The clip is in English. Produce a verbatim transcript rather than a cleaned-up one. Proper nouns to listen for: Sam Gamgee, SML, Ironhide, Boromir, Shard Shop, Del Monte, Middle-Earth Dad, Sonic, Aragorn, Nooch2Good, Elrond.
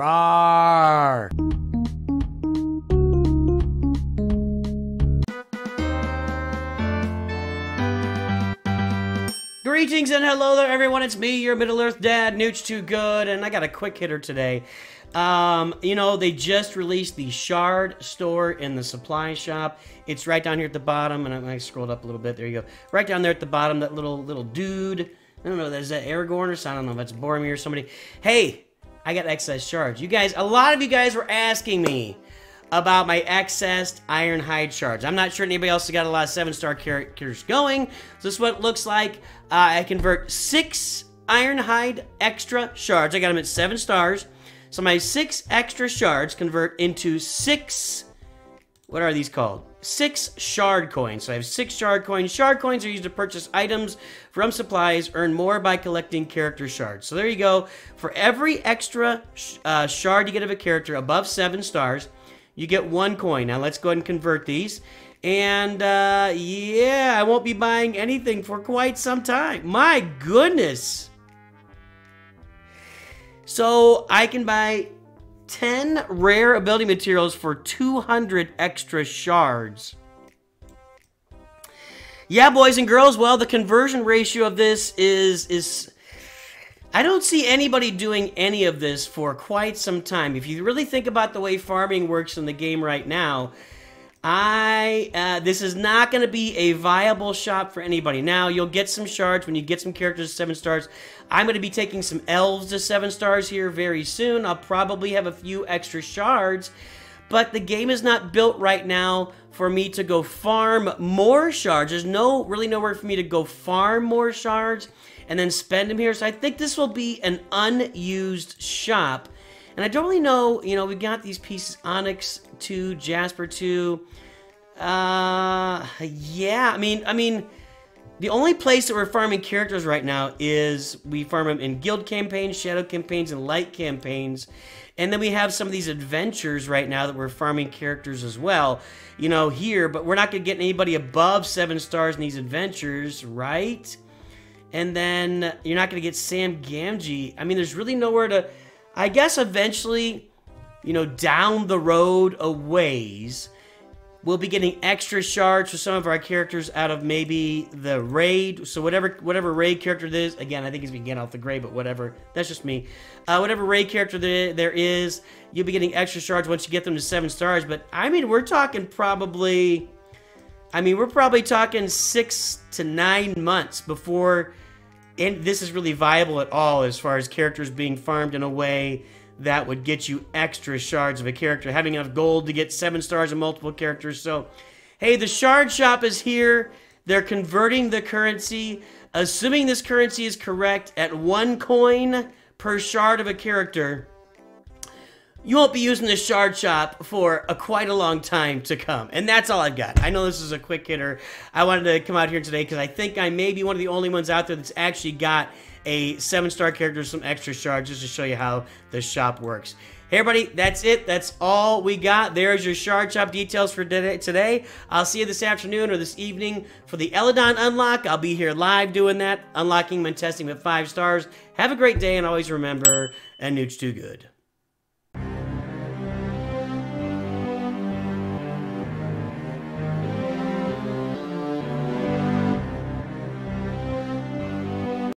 Roar! Greetings and hello there everyone, it's me, your Middle-Earth Dad, Nooch two Good, and I got a quick hitter today. Um, you know, they just released the Shard store in the supply shop. It's right down here at the bottom, and I, I scrolled up a little bit, there you go. Right down there at the bottom, that little little dude. I don't know, is that Aragorn or something? I don't know if that's Boromir or somebody. Hey, I got excess shards. You guys, a lot of you guys were asking me about my excess Ironhide shards. I'm not sure anybody else has got a lot of seven star characters going. So this is what it looks like. Uh, I convert six Ironhide extra shards. I got them at seven stars. So my six extra shards convert into six, what are these called? Six shard coins. So I have six shard coins. Shard coins are used to purchase items from supplies. Earn more by collecting character shards. So there you go. For every extra sh uh, shard you get of a character above seven stars, you get one coin. Now let's go ahead and convert these. And uh, yeah, I won't be buying anything for quite some time. My goodness. So I can buy ten rare ability materials for two hundred extra shards. Yeah, boys and girls, well, the conversion ratio of this is is I don't see anybody doing any of this for quite some time. If you really think about the way farming works in the game right now, I uh, this is not going to be a viable shop for anybody. Now, you'll get some shards when you get some characters to seven stars. I'm going to be taking some elves to seven stars here very soon. I'll probably have a few extra shards, but the game is not built right now for me to go farm more shards. There's no really nowhere for me to go farm more shards and then spend them here. So I think this will be an unused shop. And I don't really know, you know, we got these pieces, Onyx two, Jasper two, uh, yeah, I mean, I mean, the only place that we're farming characters right now is we farm them in guild campaigns, shadow campaigns, and light campaigns, and then we have some of these adventures right now that we're farming characters as well, you know, here, but we're not going to get anybody above seven stars in these adventures, right? And then you're not going to get Sam Gamgee. I mean, there's really nowhere to... I guess eventually, you know, down the road a ways, we'll be getting extra shards for some of our characters out of maybe the raid. So whatever whatever raid character it is, again, I think it's been getting off the gray, but whatever. That's just me. Uh, whatever raid character there is, you'll be getting extra shards once you get them to seven stars. But, I mean, we're talking probably, I mean, we're probably talking six to nine months before... And this is really viable at all as far as characters being farmed in a way that would get you extra shards of a character, having enough gold to get seven stars of multiple characters. So, hey, the shard shop is here. They're converting the currency, assuming this currency is correct, at one coin per shard of a character. You won't be using this shard shop for a quite a long time to come. And that's all I've got. I know this is a quick hitter. I wanted to come out here today because I think I may be one of the only ones out there that's actually got a seven star character with some extra shards, just to show you how the shop works. Hey, everybody, that's it. That's all we got. There's your shard shop details for today. I'll see you this afternoon or this evening for the Elrond unlock. I'll be here live doing that, unlocking and testing with five stars. Have a great day, and always remember, a Nooch too good.